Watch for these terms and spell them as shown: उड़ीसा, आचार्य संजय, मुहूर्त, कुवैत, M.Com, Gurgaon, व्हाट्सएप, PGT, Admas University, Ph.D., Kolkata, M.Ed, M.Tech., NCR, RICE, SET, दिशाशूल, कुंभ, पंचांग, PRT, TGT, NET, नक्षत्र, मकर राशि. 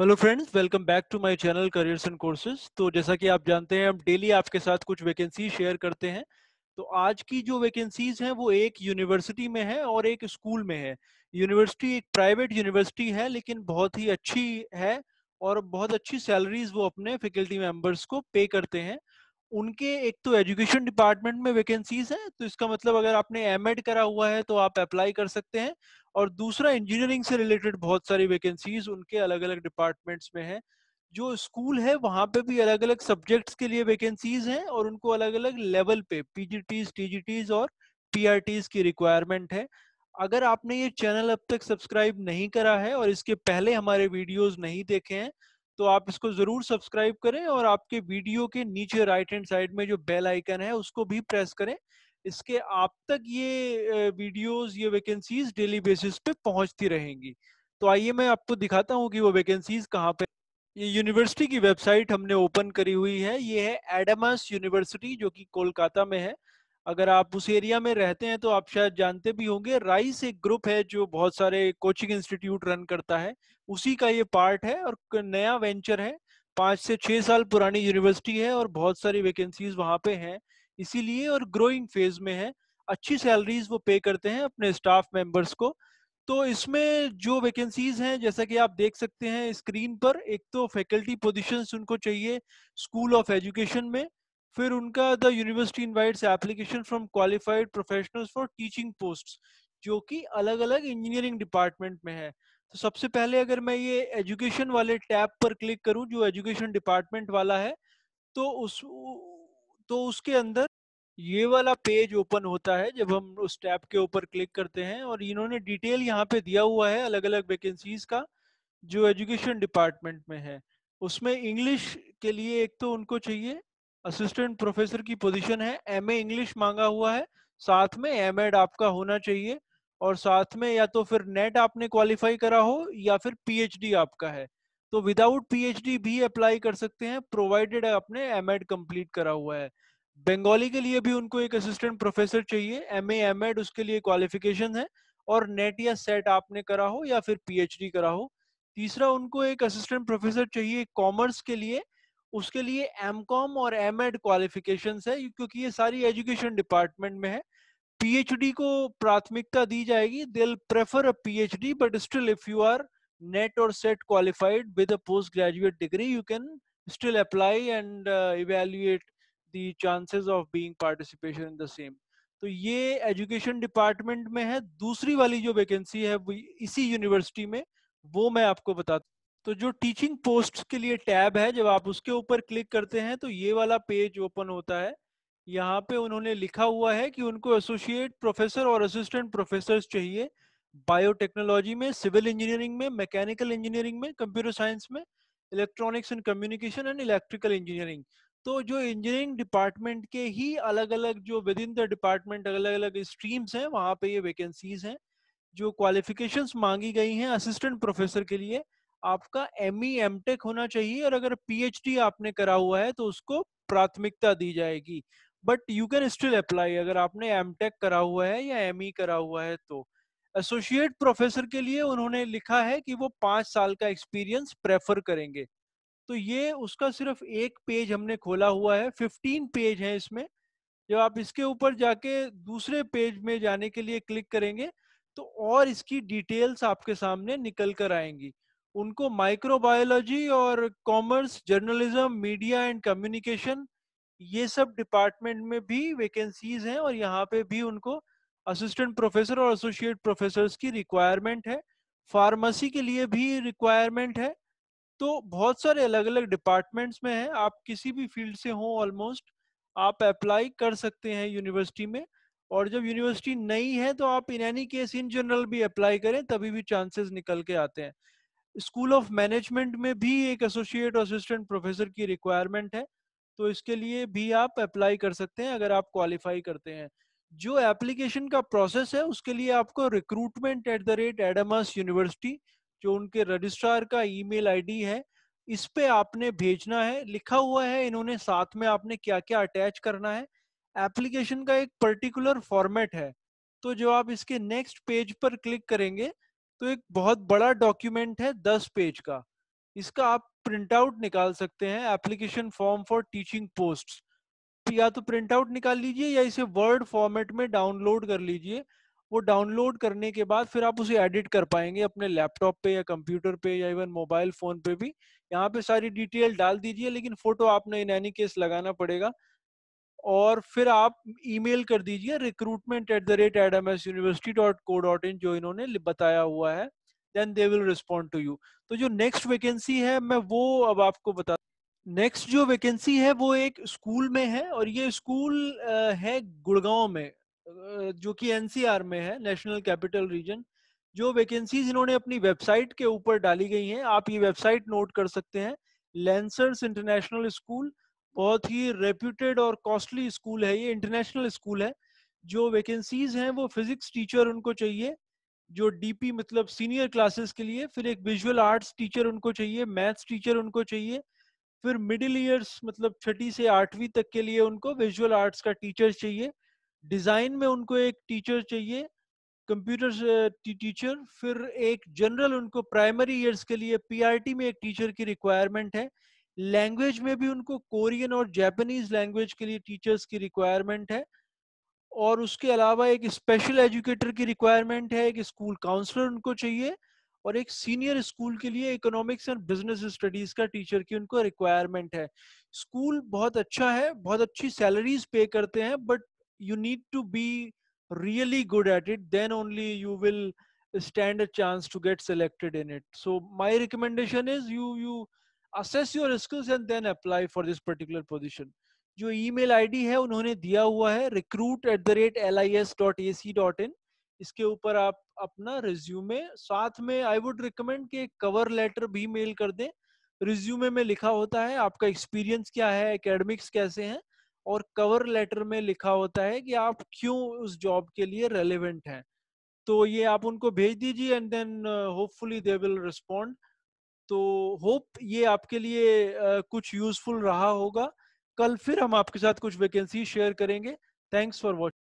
Hello friends, welcome back to my channel careers and courses. तो जैसा कि आप जानते हैं, हम डेली आपके साथ कुछ वैकेंसी शेयर करते हैं। तो आज की जो वैकेंसीज हैं वो एक यूनिवर्सिटी में है और एक स्कूल में है। यूनिवर्सिटी एक प्राइवेट यूनिवर्सिटी है, लेकिन बहुत ही अच्छी है और बहुत अच्छी सैलरीज वो अपने फैकल्टी मेंबर्स को पे करते हैं। उनके एक तो एजुकेशन डिपार्टमेंट में वैकेंसीज है, तो इसका मतलब अगर आपने M.Ed करा हुआ है तो आप अप्लाई कर सकते हैं। और दूसरा, इंजीनियरिंग से रिलेटेड बहुत सारी वैकेंसीज उनके अलग अलग डिपार्टमेंट्स में है। जो स्कूल है वहाँ पे भी अलग अलग सब्जेक्ट्स के लिए वैकेंसीज हैं और उनको अलग अलग लेवल पे PGTs, TGTs और PRTs की रिक्वायरमेंट है। अगर आपने ये चैनल अब तक सब्सक्राइब नहीं करा है और इसके पहले हमारे वीडियोज नहीं देखे हैं तो आप इसको जरूर सब्सक्राइब करें और आपके वीडियो के नीचे राइट हैंड साइड में जो बेल आइकन है उसको भी प्रेस करें। इसके आप तक ये वीडियोस, ये वैकेंसीज डेली बेसिस पे पहुंचती रहेंगी। तो आइए मैं आपको दिखाता हूं कि वो वैकेंसीज कहां पे। ये यूनिवर्सिटी की वेबसाइट हमने ओपन करी हुई है। ये है एडमस यूनिवर्सिटी जो कि कोलकाता में है। अगर आप उस एरिया में रहते हैं तो आप शायद जानते भी होंगे, राइस एक ग्रुप है जो बहुत सारे कोचिंग इंस्टीट्यूट रन करता है, उसी का ये पार्ट है और नया वेंचर है। 5 से 6 साल पुरानी यूनिवर्सिटी है और बहुत सारी वैकेंसीज वहाँ पे हैं इसीलिए, और ग्रोइंग फेज में है। अच्छी सैलरीज वो पे करते हैं अपने स्टाफ मेंबर्स को। तो इसमें जो वैकेंसीज हैं, जैसा कि आप देख सकते हैं स्क्रीन पर, एक तो फैकल्टी पोजीशंस उनको चाहिए स्कूल ऑफ एजुकेशन में। फिर उनका the university invites application from qualified professionals for teaching posts, जो कि अलग अलग इंजीनियरिंग डिपार्टमेंट में है। तो सबसे पहले अगर मैं ये एजुकेशन वाले टैब पर क्लिक करूं जो एजुकेशन डिपार्टमेंट वाला है, तो उसके अंदर ये वाला पेज ओपन होता है जब हम उस टैब के ऊपर क्लिक करते हैं। और इन्होंने डिटेल यहाँ पे दिया हुआ है अलग अलग वैकेंसीज का जो एजुकेशन डिपार्टमेंट में है। उसमें इंग्लिश के लिए एक तो उनको चाहिए असिस्टेंट प्रोफेसर की पोजीशन है, M.A. इंग्लिश मांगा हुआ है, साथ में M.Ed आपका होना चाहिए और साथ में या तो फिर नेट आपने क्वालिफाई करा हो या फिर PhD आपका है। तो विदाउट PhD भी अप्लाई कर सकते हैं प्रोवाइडेड आपने M.Ed कंप्लीट करा हुआ है। बंगाली के लिए भी उनको एक असिस्टेंट प्रोफेसर चाहिए, M.A. M.Ed उसके लिए क्वालिफिकेशन है, और नेट या सेट आपने करा हो या फिर PhD करा हो। तीसरा, उनको एक असिस्टेंट प्रोफेसर चाहिए कॉमर्स के लिए, उसके लिए M.Com और M.Ed क्वालिफिकेशंस है क्योंकि ये सारी एजुकेशन डिपार्टमेंट में है। PhD को प्राथमिकता दी जाएगी, they'll prefer a PhD but still if you are NET or SET qualified with a postgraduate degree you can still apply and evaluate the chances of being participation in the same। तो ये education department में है। दूसरी वाली जो vacancy है इसी university में, वो मैं आपको बताता। तो जो टीचिंग पोस्ट के लिए टैब है, जब आप उसके ऊपर क्लिक करते हैं तो ये वाला पेज ओपन होता है। यहाँ पे उन्होंने लिखा हुआ है कि उनको एसोसिएट प्रोफेसर और असिस्टेंट प्रोफेसर्स चाहिए बायोटेक्नोलॉजी में, सिविल इंजीनियरिंग में, मैकेनिकल इंजीनियरिंग में, कंप्यूटर साइंस में, electronics and communication and electrical engineering. तो जो इंजीनियरिंग डिपार्टमेंट के ही अलग अलग, जो विद इन द डिपार्टमेंट अलग अलग स्ट्रीम्स हैं, वहाँ पे ये वैकेंसीज हैं। जो क्वालिफिकेशंस मांगी गई हैं असिस्टेंट प्रोफेसर के लिए, आपका M.Tech होना चाहिए और अगर PhD आपने करा हुआ है तो उसको प्राथमिकता दी जाएगी, but you can still apply अगर आपने M.Tech करा हुआ है या M.E करा हुआ है। तो एसोसिएट प्रोफेसर के लिए उन्होंने लिखा है कि वो 5 साल का एक्सपीरियंस प्रेफर करेंगे। तो ये उसका सिर्फ एक पेज हमने खोला हुआ है, 15 पेज है इसमें। जब आप इसके ऊपर जाके दूसरे पेज में जाने के लिए क्लिक करेंगे तो और इसकी डिटेल्स आपके सामने निकल कर आएंगी। उनको माइक्रोबायोलॉजी और commerce, journalism, media and communication, ये सब डिपार्टमेंट में भी वैकेंसीज हैं और यहाँ पे भी उनको असिस्टेंट प्रोफेसर और एसोसिएट प्रोफेसर्स की रिक्वायरमेंट है। फार्मेसी के लिए भी रिक्वायरमेंट है। तो बहुत सारे अलग अलग डिपार्टमेंट्स में है, आप किसी भी फील्ड से हो ऑलमोस्ट आप अप्लाई कर सकते हैं यूनिवर्सिटी में। और जब यूनिवर्सिटी नई है तो आप in any case in general भी अप्लाई करें, तभी भी चांसेस निकल के आते हैं। स्कूल ऑफ मैनेजमेंट में भी एक एसोसिएट और असिस्टेंट प्रोफेसर की रिक्वायरमेंट है, तो इसके लिए भी आप अप्लाई कर सकते हैं अगर आप क्वालिफाई करते हैं। जो एप्लीकेशन का प्रोसेस है उसके लिए आपको recruitment@Admas University जो उनके रजिस्ट्रार का ईमेल आईडी है, इस पे आपने भेजना है। लिखा हुआ है इन्होंने साथ में आपने क्या क्या अटैच करना है। एप्लीकेशन का एक पर्टिकुलर फॉर्मेट है, तो जो आप इसके नेक्स्ट पेज पर क्लिक करेंगे तो एक बहुत बड़ा डॉक्यूमेंट है 10 पेज का। इसका आप प्रिंट आउट निकाल सकते हैं, application form for teaching post, या तो प्रिंट आउट निकाल लीजिए या इसे वर्ड फॉर्मेट में डाउनलोड कर लीजिए। वो डाउनलोड करने के बाद फिर आप उसे एडिट कर पाएंगे अपने लैपटॉप पे या कंप्यूटर पे या इवन मोबाइल फोन पे भी। यहाँ पे सारी डिटेल डाल दीजिए, लेकिन फोटो आपने इन एनी केस लगाना पड़ेगा। और फिर आप ईमेल कर दीजिए recruitment@admasuniversity.co.in जो इन्होंने बताया हुआ है, then they will respond to you. तो जो नेक्स्ट वैकेंसी है मैं वो अब आपको बता, नेक्स्ट जो वैकेंसी है वो एक स्कूल में है, और ये स्कूल है गुड़गांव में जो कि एनसीआर में है, नेशनल कैपिटल रीजन। जो वैकेंसीज इन्होंने अपनी वेबसाइट के ऊपर डाली गई हैं, आप ये वेबसाइट नोट कर सकते हैं, लैंसर्स इंटरनेशनल स्कूल। बहुत ही रेप्यूटेड और कॉस्टली स्कूल है ये, इंटरनेशनल स्कूल है। जो वैकेंसीज हैं वो फिजिक्स टीचर उनको चाहिए, जो डीपी मतलब सीनियर क्लासेस के लिए, फिर एक विजुअल आर्ट्स टीचर उनको चाहिए, मैथ्स टीचर उनको चाहिए, फिर मिडिल ईयर्स मतलब 6ठी से 8वीं तक के लिए उनको विजुअल आर्ट्स का टीचर चाहिए, डिज़ाइन में उनको एक टीचर चाहिए, कंप्यूटर टीचर, फिर एक जनरल उनको प्राइमरी ईयर्स के लिए पीआरटी में एक टीचर की रिक्वायरमेंट है, लैंग्वेज में भी उनको कोरियन और जापानीज लैंग्वेज के लिए टीचर्स की रिक्वायरमेंट है, और उसके अलावा एक स्पेशल एजुकेटर की रिक्वायरमेंट है, एक स्कूल काउंसलर उनको चाहिए, और एक सीनियर स्कूल के लिए इकोनॉमिक्स एंड बिजनेस स्टडीज का टीचर की उनको रिक्वायरमेंट है। स्कूल बहुत अच्छा है, बहुत अच्छी सैलरीज पे करते हैं, but you need to be really good at it, then only you will stand a chance to get selected in it. So my recommendation is you assess your skills and then apply for this particular position. जो email ID है उन्होंने दिया हुआ है recruit@lis.ac.in। इसके ऊपर आप अपना resume, साथ में I would recommend कि cover letter भी mail कर दें। resume में लिखा होता है आपका experience क्या है, academics कैसे हैं, और कवर लेटर में लिखा होता है कि आप क्यों उस जॉब के लिए रेलेवेंट हैं। तो ये आप उनको भेज दीजिए and then hopefully they will respond. तो होप ये आपके लिए कुछ यूजफुल रहा होगा। कल फिर हम आपके साथ कुछ वैकेंसी शेयर करेंगे। Thanks for watching.